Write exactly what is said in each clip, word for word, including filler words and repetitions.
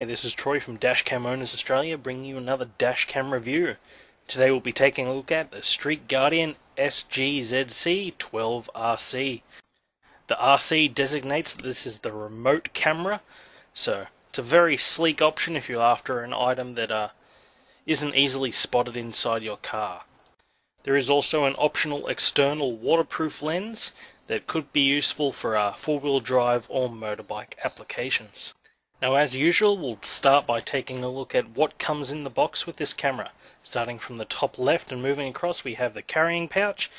Hey, this is Troy from Dash Cam Owners Australia, bringing you another Dash Cam review. Today we'll be taking a look at the Street Guardian S G Z C twelve R C. The R C designates that this is the remote camera, so it's a very sleek option if you're after an item that uh, isn't easily spotted inside your car. There is also an optional external waterproof lens that could be useful for uh, four-wheel drive or motorbike applications. Now, as usual, we'll start by taking a look at what comes in the box with this camera. Starting from the top left and moving across, we have the carrying pouch,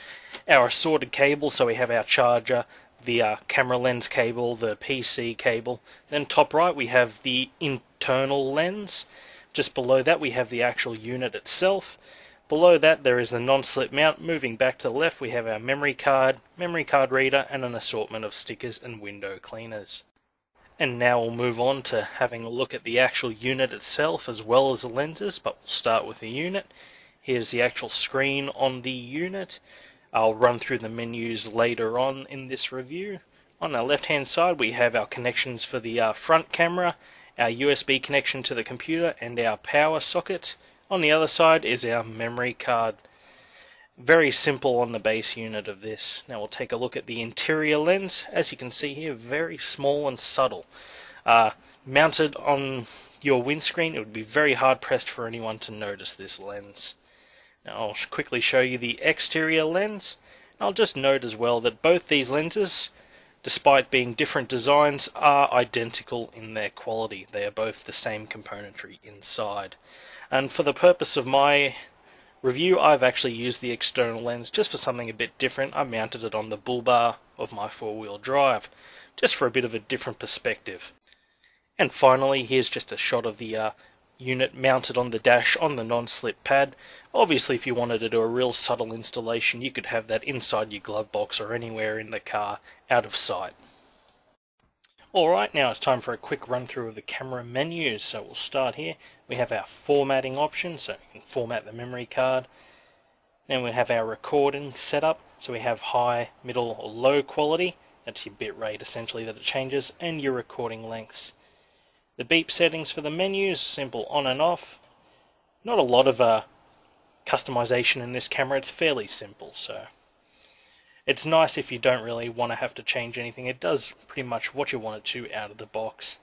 our assorted cables, so we have our charger, the uh, camera lens cable, the P C cable. Then top right we have the internal lens. Just below that we have the actual unit itself. Below that there is the non-slip mount. Moving back to the left we have our memory card, memory card reader, and an assortment of stickers and window cleaners. And now we'll move on to having a look at the actual unit itself as well as the lenses, but we'll start with the unit. Here's the actual screen on the unit. I'll run through the menus later on in this review. On our left hand side we have our connections for the uh, front camera, our U S B connection to the computer, and our power socket. On the other side is our memory card. Very simple on the base unit of this. Now we'll take a look at the interior lens. As you can see here, very small and subtle. Uh, mounted on your windscreen, it would be very hard pressed for anyone to notice this lens. Now I'll quickly show you the exterior lens. I'll just note as well that both these lenses, despite being different designs, are identical in their quality. They are both the same componentry inside. And for the purpose of my review, I've actually used the external lens just for something a bit different. I mounted it on the bull bar of my four-wheel drive, just for a bit of a different perspective. And finally, here's just a shot of the uh, unit mounted on the dash on the non-slip pad. Obviously, if you wanted to do a real subtle installation, you could have that inside your glove box or anywhere in the car, out of sight. Alright, now it's time for a quick run through of the camera menus. So we'll start here. We have our formatting option, so you can format the memory card. Then we have our recording setup, so we have high, middle, or low quality. That's your bit rate essentially that it changes, and your recording lengths. The beep settings for the menus, simple on and off. Not a lot of uh, customization in this camera, it's fairly simple, so it's nice if you don't really want to have to change anything. It does pretty much what you want it to out of the box.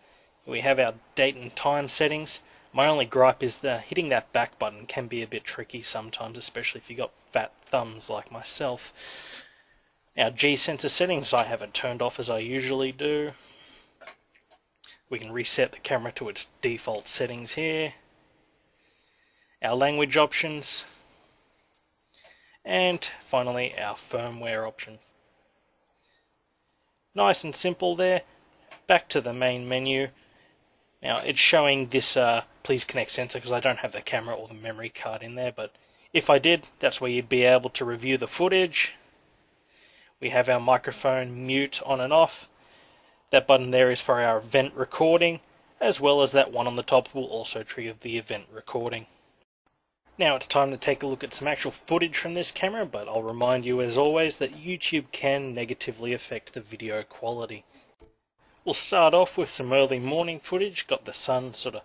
We have our date and time settings. My only gripe is that hitting that back button can be a bit tricky sometimes, especially if you've got fat thumbs like myself. Our G-sensor settings, I have it turned off as I usually do. We can reset the camera to its default settings here. Our language options. And finally our firmware option. Nice and simple there. Back to the main menu. Now it's showing this uh, please connect sensor because I don't have the camera or the memory card in there, but if I did, that's where you'd be able to review the footage. We have our microphone mute on and off. That button there is for our event recording, as well as that one on the top will also trigger the event recording. Now it's time to take a look at some actual footage from this camera, but I'll remind you as always that YouTube can negatively affect the video quality. We'll start off with some early morning footage. Got the sun sort of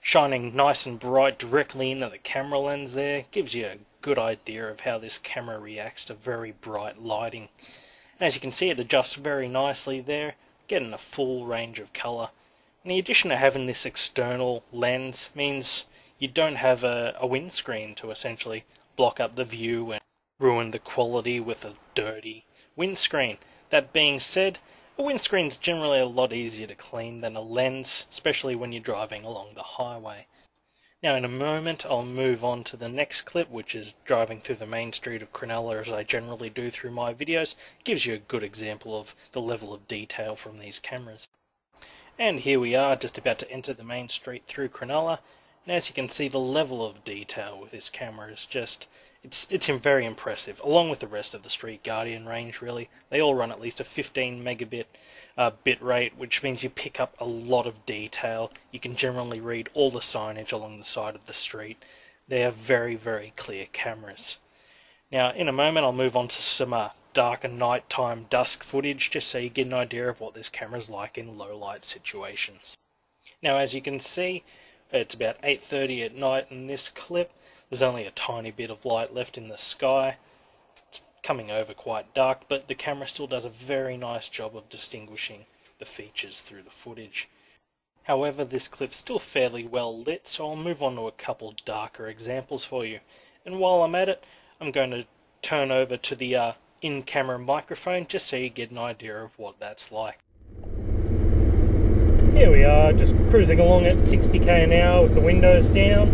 shining nice and bright directly into the camera lens there. Gives you a good idea of how this camera reacts to very bright lighting. And as you can see, it adjusts very nicely there, getting a full range of colour. And the addition of having this external lens means you don't have a, a windscreen to essentially block up the view and ruin the quality with a dirty windscreen. That being said, a windscreen's generally a lot easier to clean than a lens, especially when you're driving along the highway. Now in a moment I'll move on to the next clip, which is driving through the main street of Cronulla, as I generally do through my videos. It gives you a good example of the level of detail from these cameras. And here we are, just about to enter the main street through Cronulla. And as you can see, the level of detail with this camera is just, it's it's very impressive, along with the rest of the Street Guardian range really. They all run at least a fifteen megabit uh, bit rate, which means you pick up a lot of detail. You can generally read all the signage along the side of the street. They are very, very clear cameras. Now in a moment I'll move on to some uh, darker nighttime dusk footage, just so you get an idea of what this camera's like in low light situations. Now, as you can see, it's about eight thirty at night in this clip. There's only a tiny bit of light left in the sky. It's coming over quite dark, but the camera still does a very nice job of distinguishing the features through the footage. However, this clip's still fairly well lit, so I'll move on to a couple darker examples for you. And while I'm at it, I'm going to turn over to the uh, in-camera microphone just so you get an idea of what that's like. Here we are, just cruising along at sixty K an hour with the windows down.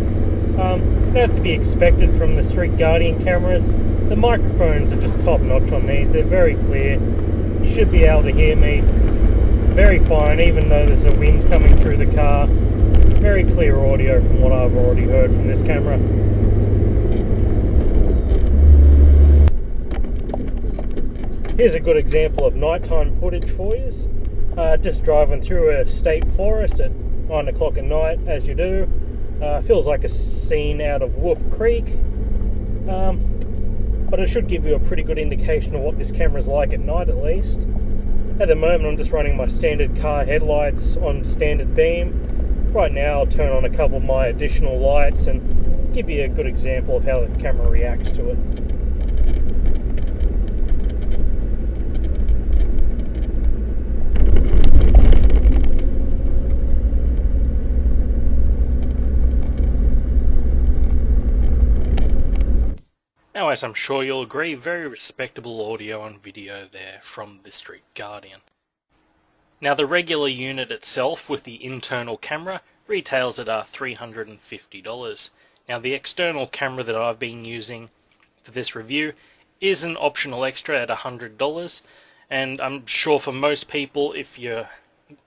Um, that's to be expected from the Street Guardian cameras. The microphones are just top-notch on these, they're very clear. You should be able to hear me very fine, even though there's a wind coming through the car. Very clear audio from what I've already heard from this camera. Here's a good example of nighttime footage for you. Uh, just driving through a state forest at nine o'clock at night, as you do. Uh, feels like a scene out of Wolf Creek. Um, but it should give you a pretty good indication of what this camera's like at night, at least. At the moment I'm just running my standard car headlights on standard beam. Right now I'll turn on a couple of my additional lights and give you a good example of how the camera reacts to it. Now, as I'm sure you'll agree, very respectable audio and video there from the Street Guardian. Now, the regular unit itself with the internal camera retails at three hundred and fifty dollars. Now, the external camera that I've been using for this review is an optional extra at one hundred dollars, and I'm sure for most people, if you're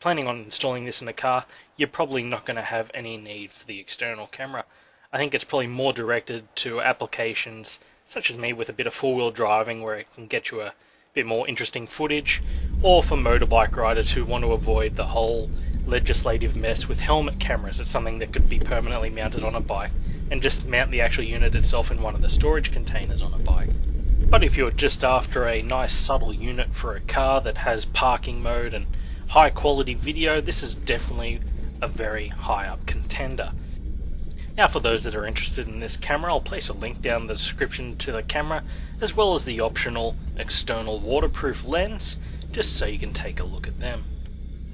planning on installing this in a car, you're probably not going to have any need for the external camera. I think it's probably more directed to applications such as me with a bit of four-wheel driving where it can get you a bit more interesting footage, or for motorbike riders who want to avoid the whole legislative mess with helmet cameras. It's something that could be permanently mounted on a bike and just mount the actual unit itself in one of the storage containers on a bike. But if you're just after a nice subtle unit for a car that has parking mode and high quality video, this is definitely a very high up contender. Now, for those that are interested in this camera, I'll place a link down in the description to the camera, as well as the optional external waterproof lens, just so you can take a look at them.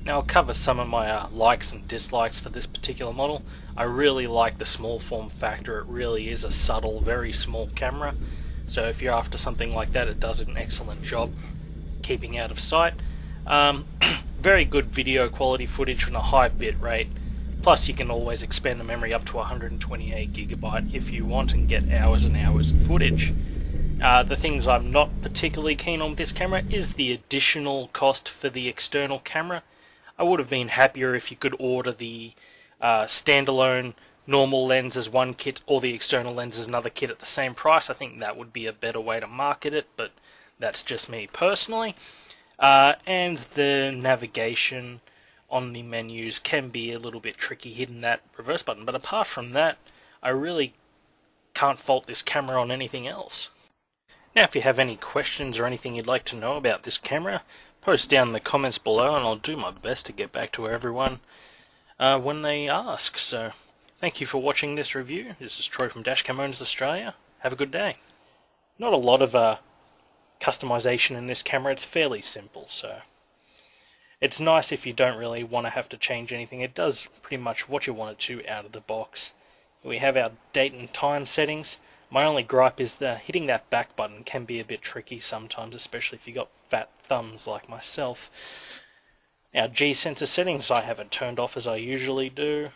Now, I'll cover some of my uh, likes and dislikes for this particular model. I really like the small form factor. It really is a subtle, very small camera, so if you're after something like that, it does an excellent job keeping out of sight. Um, very good video quality footage from a high bit rate. Plus, you can always expand the memory up to one hundred and twenty-eight gigabyte if you want and get hours and hours of footage. Uh, the things I'm not particularly keen on with this camera is the additional cost for the external camera. I would have been happier if you could order the uh, standalone normal lens as one kit or the external lens as another kit at the same price. I think that would be a better way to market it, but that's just me personally. Uh, and the navigation on the menus can be a little bit tricky hitting that reverse button, but apart from that, I really can't fault this camera on anything else. Now, if you have any questions or anything you'd like to know about this camera, post down in the comments below and I'll do my best to get back to everyone uh, when they ask. So, thank you for watching this review. This is Troy from Dash Cam Owners Australia. Have a good day. Not a lot of uh, customization in this camera, it's fairly simple, so it's nice if you don't really want to have to change anything. It does pretty much what you want it to out of the box. We have our date and time settings. My only gripe is that hitting that back button can be a bit tricky sometimes, especially if you've got fat thumbs like myself. Our G-sensor settings I have it turned off as I usually do.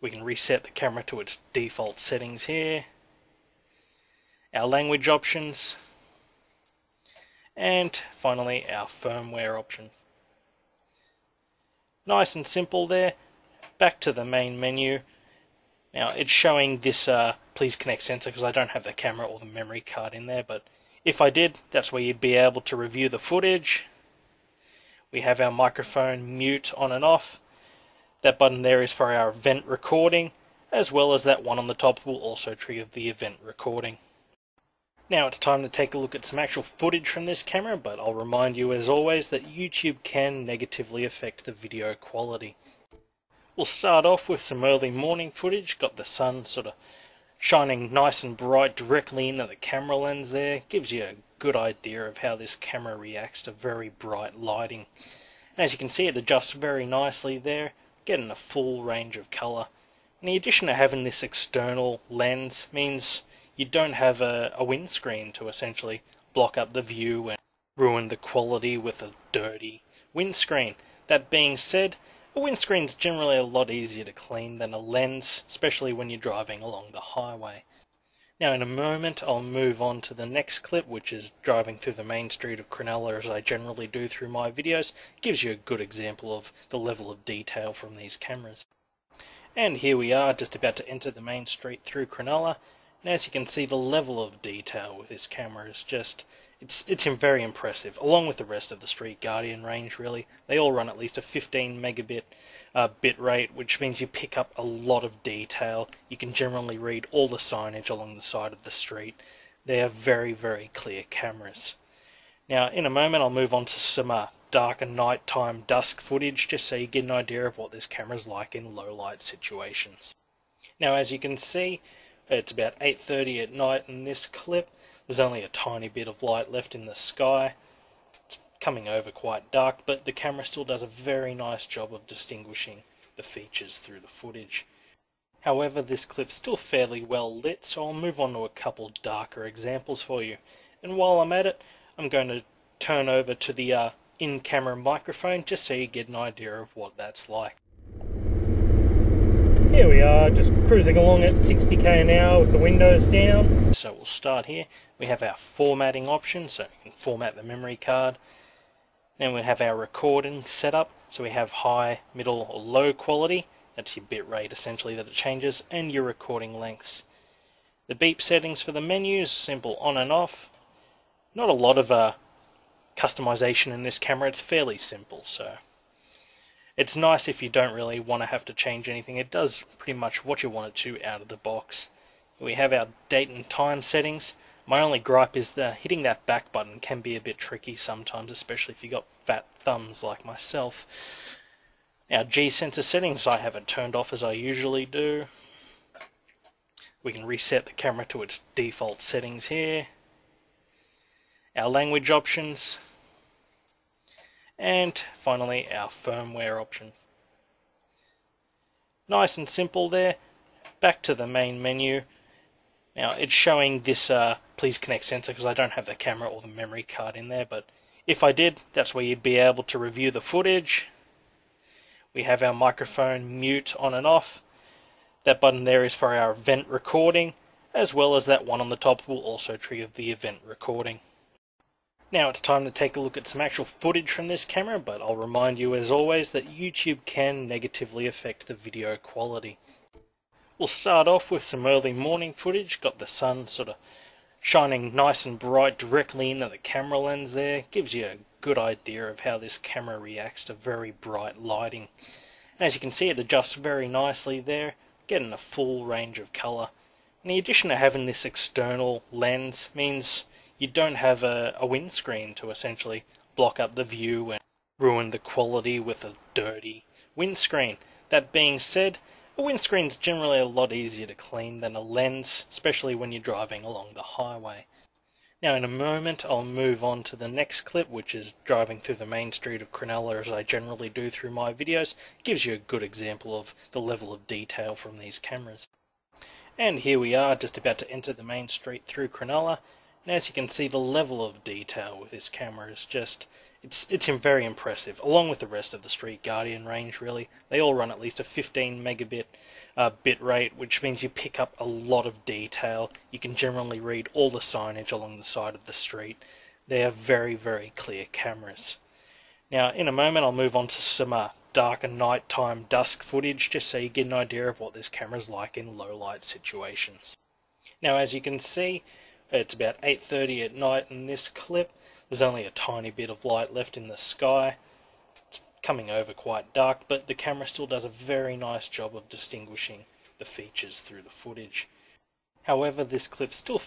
We can reset the camera to its default settings here. Our language options. And finally, our firmware option. Nice and simple there. Back to the main menu. Now, it's showing this uh, please connect sensor because I don't have the camera or the memory card in there, but if I did, that's where you'd be able to review the footage. We have our microphone mute on and off. That button there is for our event recording, as well as that one on the top will also trigger the event recording. Now it's time to take a look at some actual footage from this camera, but I'll remind you as always that YouTube can negatively affect the video quality. We'll start off with some early morning footage, got the sun sort of shining nice and bright directly into the camera lens there, gives you a good idea of how this camera reacts to very bright lighting. And as you can see, it adjusts very nicely there, getting a full range of colour. And the addition of having this external lens means you don't have a, a windscreen to essentially block up the view and ruin the quality with a dirty windscreen. That being said, a windscreen's generally a lot easier to clean than a lens, especially when you're driving along the highway. Now in a moment I'll move on to the next clip, which is driving through the main street of Cronulla as I generally do through my videos. It gives you a good example of the level of detail from these cameras. And here we are, just about to enter the main street through Cronulla. And as you can see, the level of detail with this camera is just, it's it's very impressive, along with the rest of the Street Guardian range really. They all run at least a fifteen megabit uh, bit rate, which means you pick up a lot of detail. You can generally read all the signage along the side of the street. They are very, very clear cameras. Now, in a moment, I'll move on to some uh, dark and nighttime dusk footage, just so you get an idea of what this camera's like in low light situations. Now, as you can see, it's about eight thirty at night in this clip. There's only a tiny bit of light left in the sky. It's coming over quite dark, but the camera still does a very nice job of distinguishing the features through the footage. However, this clip's still fairly well lit, so I'll move on to a couple darker examples for you. And while I'm at it, I'm going to turn over to the uh, in-camera microphone just so you get an idea of what that's like. Here we are, just cruising along at sixty K an hour with the windows down. So we'll start here. We have our formatting option, so we can format the memory card. Then we have our recording setup, so we have high, middle or low quality. That's your bit rate essentially that it changes, and your recording lengths. The beep settings for the menus, simple on and off. Not a lot of uh, customization in this camera, it's fairly simple, so it's nice if you don't really want to have to change anything. It does pretty much what you want it to out of the box. We have our date and time settings. My only gripe is that hitting that back button can be a bit tricky sometimes, especially if you've got fat thumbs like myself. Our G-sensor settings, I have it turned off as I usually do. We can reset the camera to its default settings here. Our language options. And finally our firmware option. Nice and simple there. Back to the main menu. Now it's showing this uh, please connect sensor because I don't have the camera or the memory card in there, but if I did, that's where you'd be able to review the footage. We have our microphone mute on and off. That button there is for our event recording, as well as that one on the top will also trigger the event recording. Now it's time to take a look at some actual footage from this camera, but I'll remind you as always that YouTube can negatively affect the video quality. We'll start off with some early morning footage, got the sun sort of shining nice and bright directly into the camera lens there, gives you a good idea of how this camera reacts to very bright lighting. And as you can see, it adjusts very nicely there, getting a full range of colour. And the addition of having this external lens means you don't have a, a windscreen to essentially block up the view and ruin the quality with a dirty windscreen. That being said, a windscreen's generally a lot easier to clean than a lens, especially when you're driving along the highway. Now in a moment I'll move on to the next clip, which is driving through the main street of Cronulla as I generally do through my videos. It gives you a good example of the level of detail from these cameras. And here we are, just about to enter the main street through Cronulla. And as you can see, the level of detail with this camera is just, it's it's very impressive, along with the rest of the Street Guardian range really. They all run at least a fifteen megabit uh, bit rate, which means you pick up a lot of detail. You can generally read all the signage along the side of the street. They are very, very clear cameras. Now in a moment I'll move on to some uh, dark and nighttime dusk footage, just so you get an idea of what this camera's like in low light situations. Now as you can see, it's about eight thirty at night in this clip. There's only a tiny bit of light left in the sky. It's coming over quite dark, but the camera still does a very nice job of distinguishing the features through the footage. However, this clip's still